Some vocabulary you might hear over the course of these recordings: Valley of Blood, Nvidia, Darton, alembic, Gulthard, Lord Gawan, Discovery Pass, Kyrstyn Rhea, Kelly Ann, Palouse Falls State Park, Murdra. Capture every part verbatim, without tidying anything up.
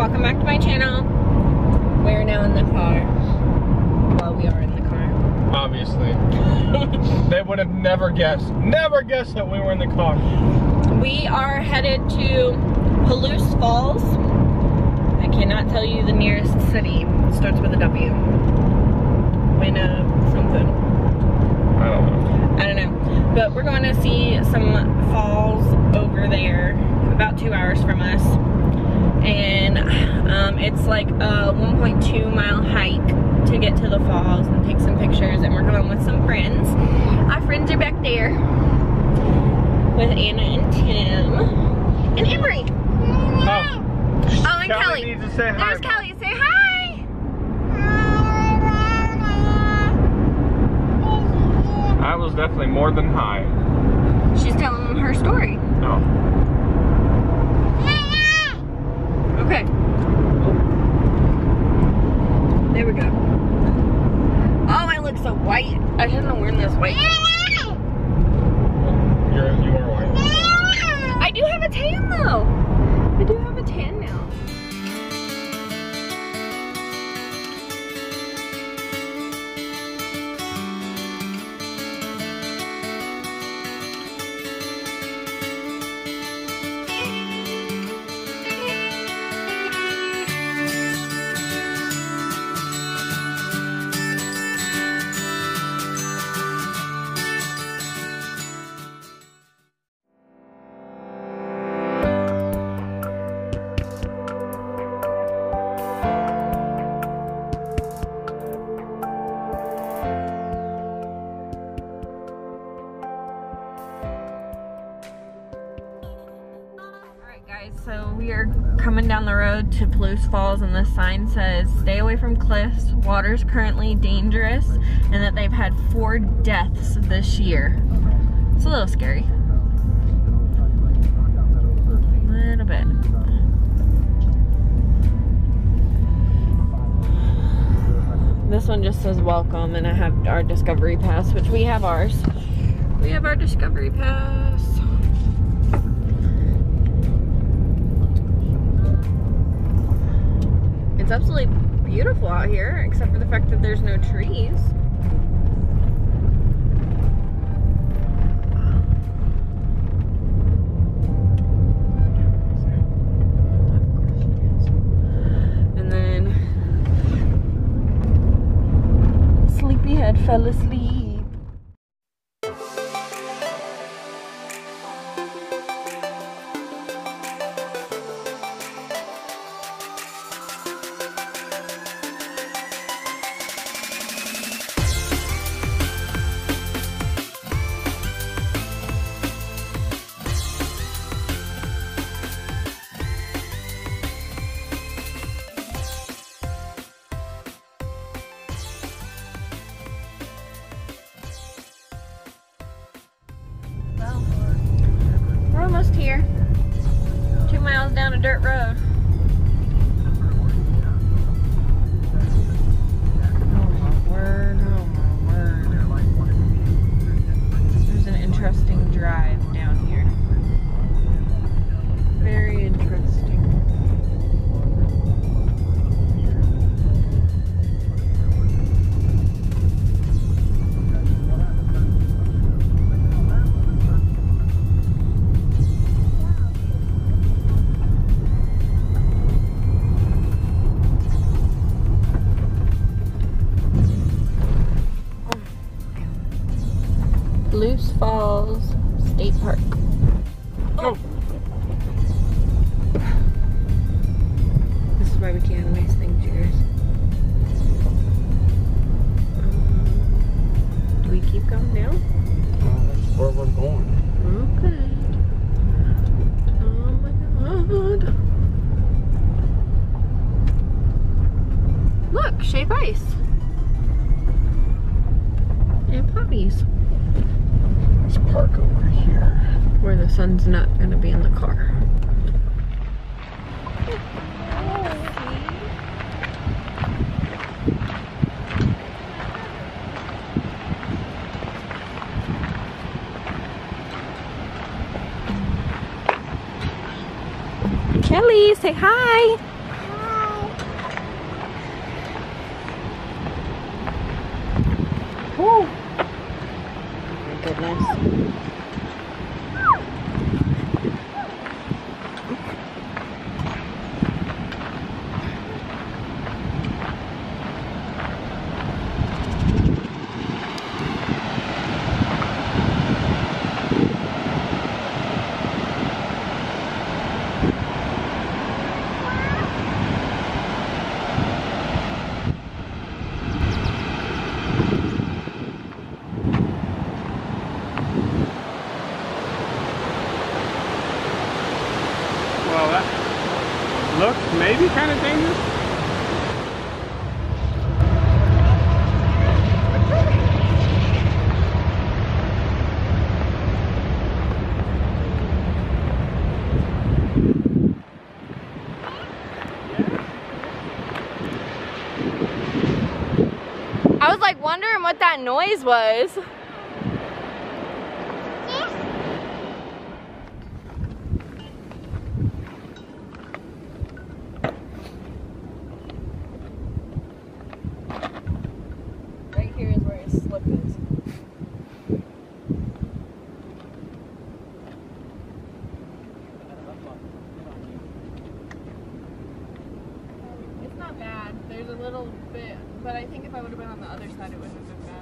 welcome back to my channel. We're now in the car. Well, we are in the car. Obviously. They would have never guessed, never guessed that we were in the car. We are headed to Palouse Falls. I cannot tell you the nearest city. It starts with a W. Winna something. I don't know. I don't know. But we're going to see some falls over there, about two hours from us. And um, it's like a one point two mile hike to get to the falls and take some pictures. And we're going with some friends. Our friends are back there with Anna and Tim and Emery. Oh, oh and Kelly. Kelly needs to say hi. There's Kelly. Say hi. I was definitely more than hi. She's telling them her story. Oh. Okay. There we go. Oh, I look so white. I shouldn't have worn this white. You're, you are white. I do have a tan though. I do have a tan now. So we are coming down the road to Palouse Falls, and the sign says stay away from cliffs, water's currently dangerous, and that they've had four deaths this year. It's a little scary. A little bit. This one just says welcome, and I have our Discovery Pass, which we have ours. We have our Discovery Pass. It's absolutely beautiful out here, except for the fact that there's no trees. And then Sleepyhead fell asleep. Here, two miles down a dirt road. Oh my word, oh my word. There's an interesting drive down here. Very interesting. Palouse Falls State Park. Oh. This is why we can't waste things, you guys. Um, do we keep going now? Uh, that's where we're going. Okay. Oh my god. Look, shave ice. And puppies. Park over here where the sun's not going to be in the car. Kelly, say hi. Woo. My goodness. Maybe kind of dangerous. I was like wondering what that noise was. But I think if I would have been on the other side, it wouldn't have been bad.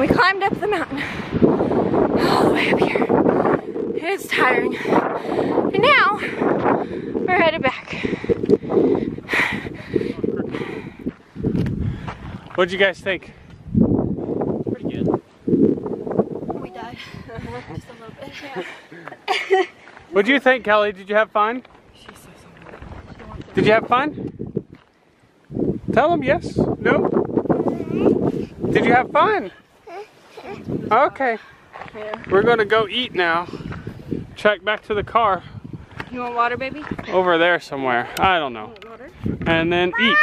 We climbed up the mountain, all the way up here. It's tiring. And now, we're headed back. What'd you guys think? Pretty good. We died. Just a little bit. Yeah. What'd you think, Kelly? Did you have fun? She said something. Did you have fun? Tell them yes, no. Did you have fun? Okay, yeah. We're gonna go eat now. Check back to the car. You want water, baby? Over there somewhere. I don't know. You want water? And then Mom! Eat.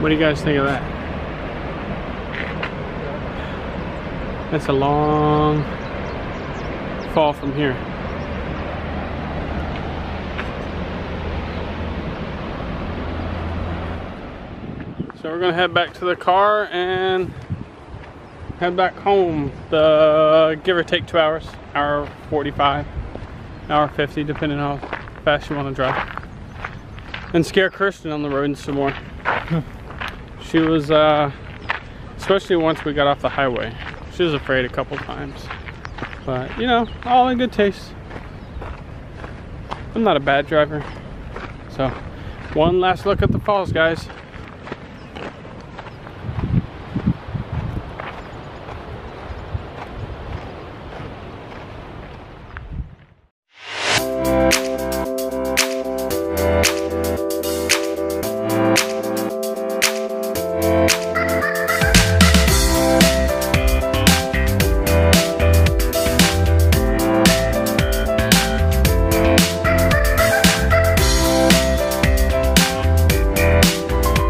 What do you guys think of that? That's a long fall from here. So we're gonna head back to the car and head back home. The give or take two hours, hour forty-five, hour fifty, depending on how fast you want to drive. And scare Kirsten on the road some more. She was, uh, especially once we got off the highway, she was afraid a couple times. But, you know, all in good taste. I'm not a bad driver. So, one last look at the falls, guys.